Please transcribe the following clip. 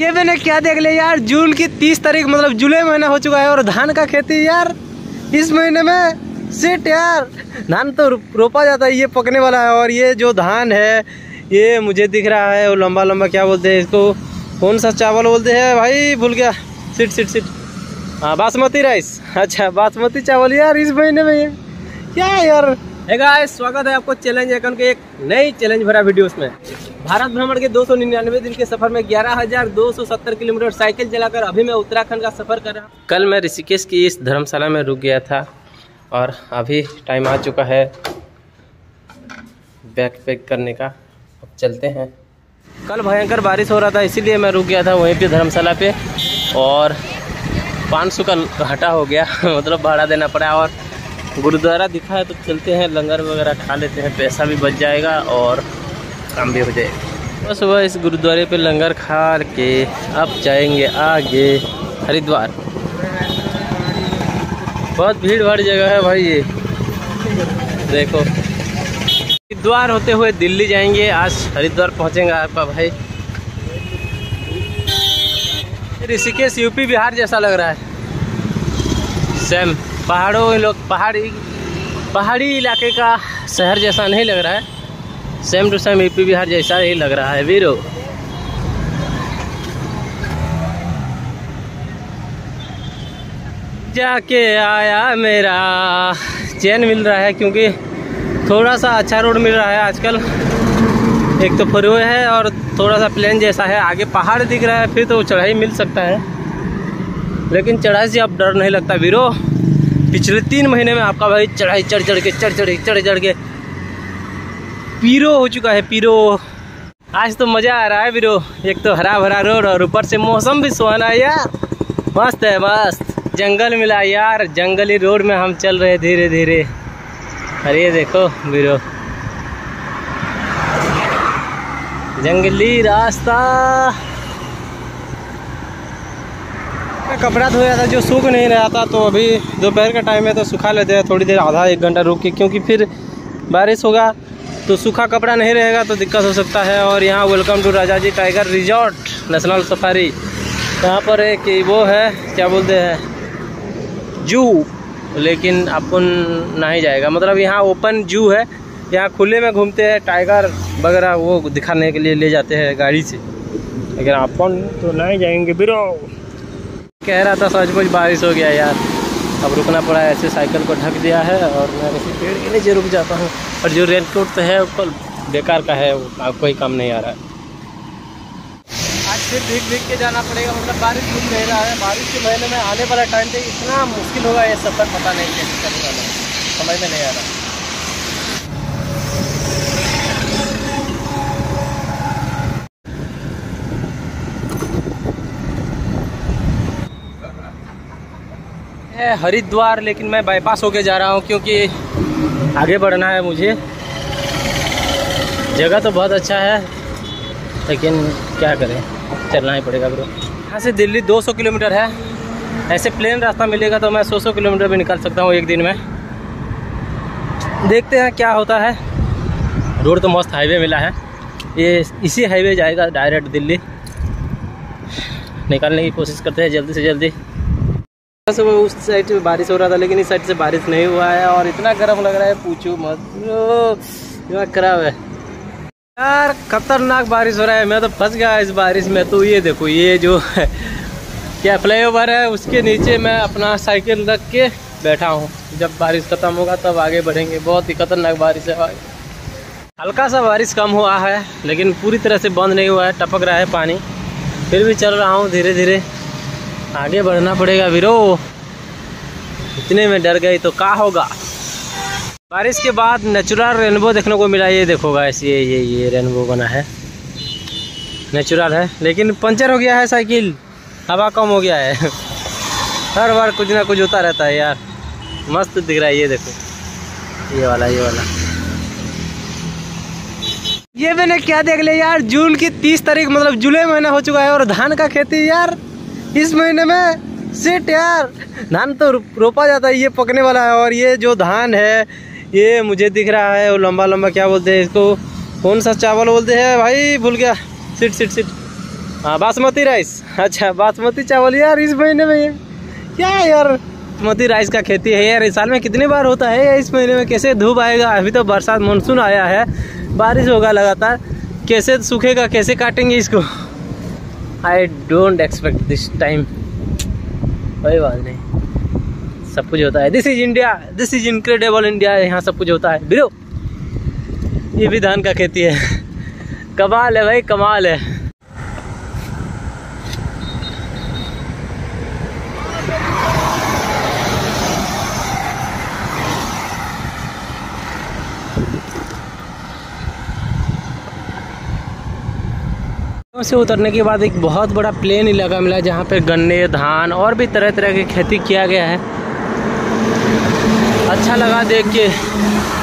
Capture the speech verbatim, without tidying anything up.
ये मैंने क्या देख लिया यार, जून की तीस तारीख मतलब जुलाई महीना हो चुका है और धान का खेती यार इस महीने में सेट यार। धान तो रोपा जाता है, ये पकने वाला है और ये जो धान है ये मुझे दिख रहा है वो लंबा लंबा क्या बोलते हैं इसको, कौन सा चावल बोलते हैं भाई भूल गया, सिट सिट सिट हाँ बासमती राइस, अच्छा बासमती चावल यार इस महीने में क्या यार। गाइस स्वागत है आपको चैलेंज आइकन के एक नई चैलेंज भरा वीडियोस में। भारत भ्रमण के दो सौ निन्यानवे दिन के सफर में ग्यारह हज़ार दो सौ सत्तर किलोमीटर साइकिल चलाकर अभी मैं उत्तराखंड का सफर कर रहा हूँ। कल मैं ऋषिकेश की इस धर्मशाला में रुक गया था और अभी टाइम आ चुका है बैग पैक करने का, अब चलते हैं। कल भयंकर बारिश हो रहा था इसीलिए मैं रुक गया था वहीं पर धर्मशाला पे और पाँच सौ का घाटा हो गया मतलब भाड़ा देना पड़ा और गुरुद्वारा दिखा है तो चलते हैं लंगर वगैरह खा लेते हैं, पैसा भी बच जाएगा और काम भी हो जाएगा। तो सुबह इस गुरुद्वारे पे लंगर खा के अब जाएंगे आगे हरिद्वार। बहुत भीड़ भाड़ जगह है भाई ये देखो। हरिद्वार होते हुए दिल्ली जाएंगे, आज हरिद्वार पहुँचेंगे आपका भाई। ऋषिकेश यूपी बिहार जैसा लग रहा है, सेम पहाड़ों लोग पहाड़ी पहाड़ी इलाके का शहर जैसा नहीं लग रहा है, same to same UP Bihar जैसा ही लग रहा है वीरो। जाके आया मेरा चैन मिल रहा है क्योंकि थोड़ा सा अच्छा रोड मिल रहा है आजकल। एक तो फ्रीवे है और थोड़ा सा प्लेन जैसा है, आगे पहाड़ दिख रहा है फिर तो चढ़ाई मिल सकता है, लेकिन चढ़ाई से अब डर नहीं लगता वीरो। पिछले तीन महीने में आपका भाई चढ़ाई चढ़ चढ़ के चढ़ चढ़ चढ़ चढ़ के पीरो हो चुका है पीरो। आज तो मज़ा आ रहा है वीरो, एक तो हरा भरा रोड और ऊपर से मौसम भी सुहाना है यार, मस्त है मस्त। जंगल मिला यार, जंगली रोड में हम चल रहे धीरे धीरे। अरे देखो वीरो जंगली रास्ता। कपड़ा धोया था जो सूख नहीं रहा था तो अभी दोपहर का टाइम है तो सुखा लेते हैं थोड़ी देर, आधा एक घंटा रुक के, क्योंकि फिर बारिश होगा तो सूखा कपड़ा नहीं रहेगा तो दिक्कत हो सकता है। और यहाँ welcome to Rajaji tiger resort national safari, यहाँ पर एक वो है क्या बोलते हैं जू, लेकिन अपन नहीं जाएगा, मतलब यहाँ ओपन जू है, यहाँ खुले में घूमते हैं टाइगर वगैरह वो दिखाने के लिए ले जाते हैं गाड़ी से, लेकिन अपन तो नहीं जाएंगे बिरो। कह रहा था सचमुच बारिश हो गया यार, अब रुकना पड़ा है, ऐसे साइकिल को ढक दिया है और मैं इसी पेड़ के नीचे रुक जाता हूँ। और जो रेनकोट तो है ऊपर बेकार का है, आपको ही काम नहीं आ रहा है। आज फिर भीग भीग के जाना पड़ेगा, मतलब बारिश रुक नहीं रहा है। बारिश के महीने में आने वाला टाइम पे इतना मुश्किल होगा ये सफर, पता नहीं कैसे चलने वाला है, समझ में नहीं आ रहा। हरिद्वार, लेकिन मैं बाईपास होके जा रहा हूँ क्योंकि आगे बढ़ना है मुझे। जगह तो बहुत अच्छा है लेकिन क्या करें, चलना ही पड़ेगा ब्रो। यहाँ से दिल्ली दो सौ किलोमीटर है, ऐसे प्लेन रास्ता मिलेगा तो मैं सौ सौ किलोमीटर भी निकाल सकता हूँ एक दिन में। देखते हैं क्या होता है। रोड तो मस्त हाईवे मिला है, ये इसी हाईवे जाएगा डायरेक्ट दिल्ली, निकालने की कोशिश करते हैं जल्दी से जल्दी। सुबह उस साइड से बारिश हो रहा था लेकिन इस साइड से बारिश नहीं हुआ है और इतना गर्म लग रहा है पूछो मत, दिमाग खराब है यार, खतरनाक बारिश हो रहा है। मैं तो फंस गया इस बारिश में। तो ये देखो ये जो क्या फ्लाईओवर है उसके नीचे मैं अपना साइकिल रख के बैठा हूँ, जब बारिश खत्म होगा तब आगे बढ़ेंगे। बहुत ही खतरनाक बारिश है भाई। हल्का सा बारिश कम हुआ है लेकिन पूरी तरह से बंद नहीं हुआ है, टपक रहा है पानी, फिर भी चल रहा हूँ धीरे धीरे, आगे बढ़ना पड़ेगा वीरो। इतने में डर गई तो क्या होगा। बारिश के बाद नेचुरल रेनबो देखने को मिला, ये देखो गाइस ये ये ये रेनबो बना है, नेचुरल है। लेकिन पंचर हो गया है साइकिल, हवा कम हो गया है, हर बार कुछ ना कुछ होता रहता है यार। मस्त दिख रहा है ये देखो, ये वाला ये वाला। ये मैंने क्या देख लिया यार, जून की तीस तारीख मतलब जुलाई महीना हो चुका है और धान का खेती यार इस महीने में सेट यार। धान तो रोपा जाता है, ये पकने वाला है और ये जो धान है ये मुझे दिख रहा है वो लंबा लंबा क्या बोलते हैं इसको, कौन सा चावल बोलते हैं भाई भूल गया, सिट सिट सिट हाँ बासमती राइस। अच्छा बासमती चावल यार इस महीने में क्या यार बासमती राइस का खेती है यार, इस साल में कितनी बार होता है, इस महीने में कैसे धूप आएगा, अभी तो बरसात मानसून आया है, बारिश होगा लगातार, कैसे सूखेगा, कैसे काटेंगे इसको। I don't expect this time, कोई बात नहीं, सब कुछ होता है। This is India, this is incredible India, यहाँ सब कुछ होता है बिरो। ये भी धान का खेती है, कमाल है भाई, कमाल है। से उतरने के बाद एक बहुत बड़ा प्लेन इलाका मिला जहाँ पर गन्ने, धान और भी तरह तरह की खेती किया गया है, अच्छा लगा देख के।